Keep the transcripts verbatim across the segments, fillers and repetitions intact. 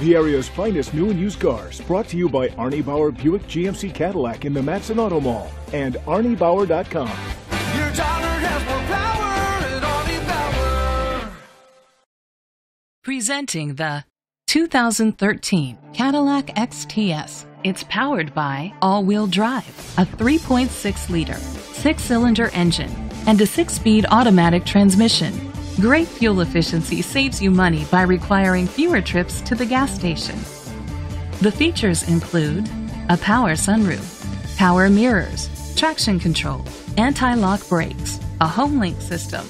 The area's finest new and used cars, brought to you by Arnie Bauer Buick G M C Cadillac in the Matson Auto Mall and Arnie Bauer dot com. Your dollar has more power at Arnie Bauer. Presenting the two thousand thirteen Cadillac X T S. It's powered by all-wheel drive, a three point six liter, six-cylinder engine, and a six-speed automatic transmission. Great fuel efficiency saves you money by requiring fewer trips to the gas station. The features include a power sunroof, power mirrors, traction control, anti-lock brakes, a HomeLink system,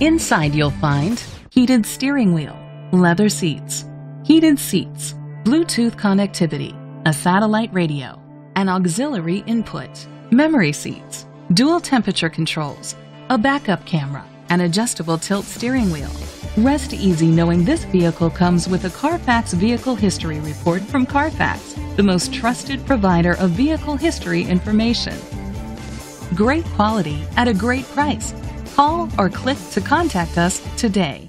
Inside you'll find heated steering wheel, leather seats, heated seats, Bluetooth connectivity, a satellite radio, an auxiliary input, memory seats, dual temperature controls, a backup camera, an adjustable tilt steering wheel. Rest easy knowing this vehicle comes with a Carfax Vehicle History Report from Carfax, the most trusted provider of vehicle history information. Great quality at a great price. Call or click to contact us today.